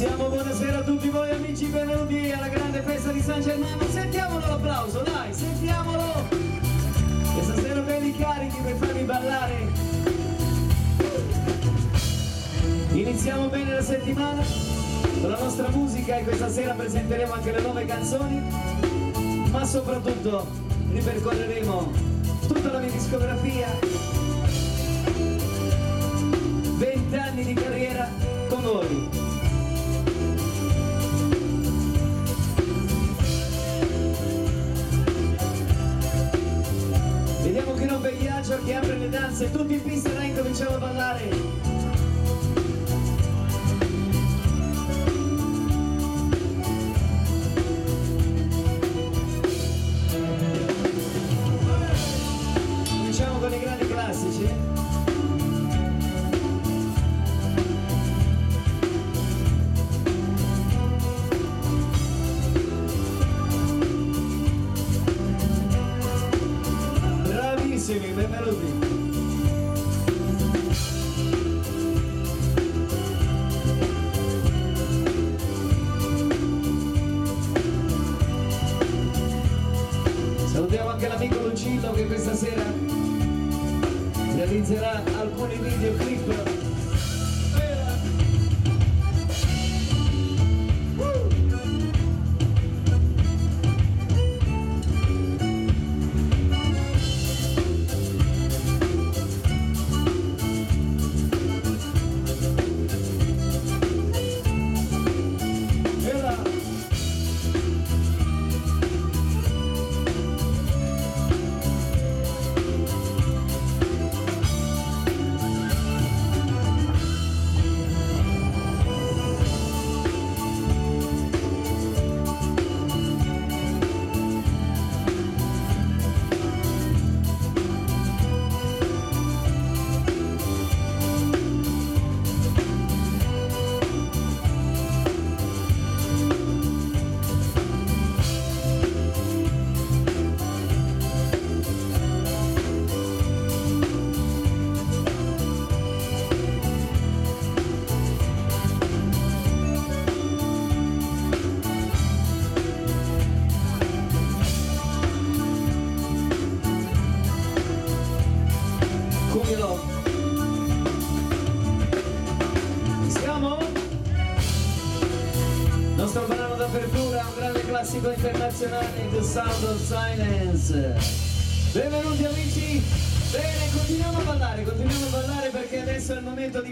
Siamo, buonasera a tutti voi amici, benvenuti alla grande festa di San Germano. Sentiamolo l'applauso, dai, sentiamolo! E stasera belli carichi per farvi ballare. Iniziamo bene la settimana con la nostra musica e questa sera presenteremo anche le nuove canzoni, ma soprattutto ripercorreremo tutta la mia discografia, 20 anni di carriera con voi. Vediamo che non vegliaccio che apre le danze, tutti in pista, dai, cominciamo a ballare. Cominciamo con i grandi classici. Salutiamo anche l'amico Lucido che questa sera realizzerà alcuni videoclip. Nostro brano d'apertura, un grande classico internazionale, The Sound of Silence. Benvenuti amici, bene, continuiamo a ballare perché adesso è il momento di